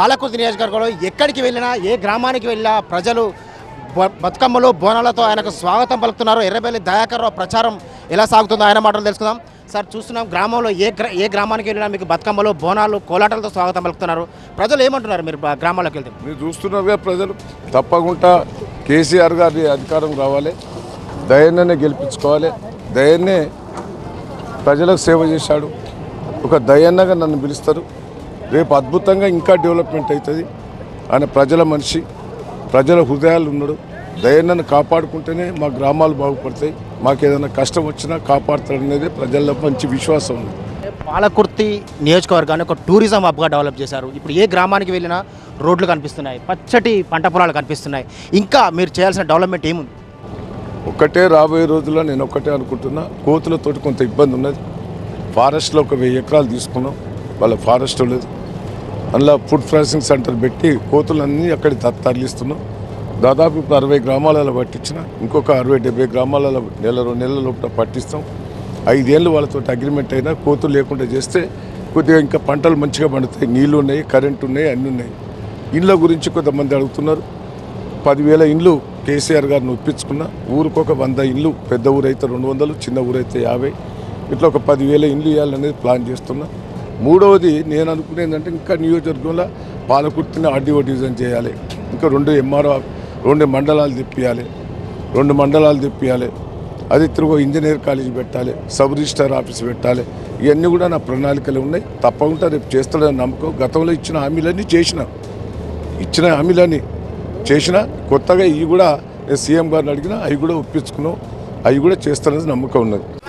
పాలకుర్తి నియోజకవర్గంలో ఎక్కడికి వెళ్ళినా ఏ గ్రామానికి వెళ్ళినా ప్రజలు బతుకమ్మలు బోనాలతో ఆయనకు స్వాగతం పలుకుతున్నారు. ఎర్రబెల్లి దయాకర్ రావు ప్రచారం ఎలా సాగుతుందో ఆయన మాటలు తెలుసుకుందాం. సార్, చూస్తున్నాం గ్రామంలో ఏ గ్రామానికి వెళ్ళినా మీకు బతుకమ్మలు బోనాలు కోలాటలతో స్వాగతం పలుకుతున్నారు. ప్రజలు ఏమంటున్నారు మీరు గ్రామాలకు వెళ్తే? మీరు చూస్తున్నారు ప్రజలు తప్పకుండా కేసీఆర్ గారి అధికారం రావాలి, దయన్నే గెలిపించుకోవాలి. దయన్నే ప్రజలకు సేవ చేశాడు, ఒక దయన్నగా నన్ను పిలుస్తారు. రేపు అద్భుతంగా ఇంకా డెవలప్మెంట్ అవుతుంది. ఆయన ప్రజల మనిషి, ప్రజల హృదయాలు ఉన్నాడు. దయన్నను కాపాడుకుంటేనే మా గ్రామాలు బాగుపడతాయి. మాకు ఏదైనా కష్టం వచ్చినా కాపాడుతాడనేది ప్రజల్లో మంచి విశ్వాసం ఉంది. పాలకుర్తి నియోజకవర్గాన్ని ఒక టూరిజం హబ్గా డెవలప్ చేశారు. ఇప్పుడు ఏ గ్రామానికి వెళ్ళినా రోడ్లు కనిపిస్తున్నాయి, పచ్చటి పంట పొలాలు కనిపిస్తున్నాయి. ఇంకా మీరు చేయాల్సిన డెవలప్మెంట్ ఏముంది? ఒక్కటే రాబోయే రోజుల్లో నేను ఒక్కటే అనుకుంటున్నా, కోతులతో కొంత ఇబ్బంది ఉన్నది. ఫారెస్ట్లో ఒక 1000 ఎకరాలు తీసుకున్నాం, వాళ్ళ ఫారెస్ట్ లేదు. అందులో ఫుడ్ ప్రాసెసింగ్ సెంటర్ పెట్టి కోతులన్నీ అక్కడ తరలిస్తున్నాం. దాదాపు ఇప్పుడు 60 గ్రామాలలో పట్టించిన, ఇంకొక 60-70 గ్రామాలలో నెల 2 నెలల లోపల పట్టిస్తాం. 5 ఏళ్ళు వాళ్ళతో అగ్రిమెంట్ అయినా కోతులు లేకుండా చేస్తే కొద్దిగా ఇంకా పంటలు మంచిగా పండుతాయి. నీళ్ళు ఉన్నాయి, కరెంటు ఉన్నాయి, అన్నీ ఉన్నాయి. ఇండ్ల గురించి కొంతమంది అడుగుతున్నారు. 10,000 ఇండ్లు కేసీఆర్ గారిని ఒప్పించుకున్న, ఊరికొక 100 ఇండ్లు, పెద్ద ఊరైతే 200, చిన్న ఊరైతే 50, ఇట్లా ఒక 10,000 ఇండ్లు ఇవ్వాలనేది ప్లాన్ చేస్తున్నా. మూడవది నేను అనుకునేందంటే ఇంకా నియోజకవర్గంలో పాలకుర్తిని ఆర్డీఓ డివిజన్ చేయాలి, ఇంకా 2 మండలాలు తెప్పియాలి, 2 మండలాలు తెప్పియాలి. అది తిరుగు ఇంజనీర్ కాలేజీ పెట్టాలి, సబ్ రిజిస్టార్ ఆఫీస్ పెట్టాలి. ఇవన్నీ కూడా నా ప్రణాళికలు ఉన్నాయి. తప్పకుండా రేపు చేస్తాడని నమ్మకం. గతంలో ఇచ్చిన హామీలన్నీ చేసిన కొత్తగా ఇవి కూడా సీఎం గారిని అడిగినా అవి కూడా ఒప్పించుకున్నాం. అవి కూడా చేస్తారని నమ్మకం ఉన్నది.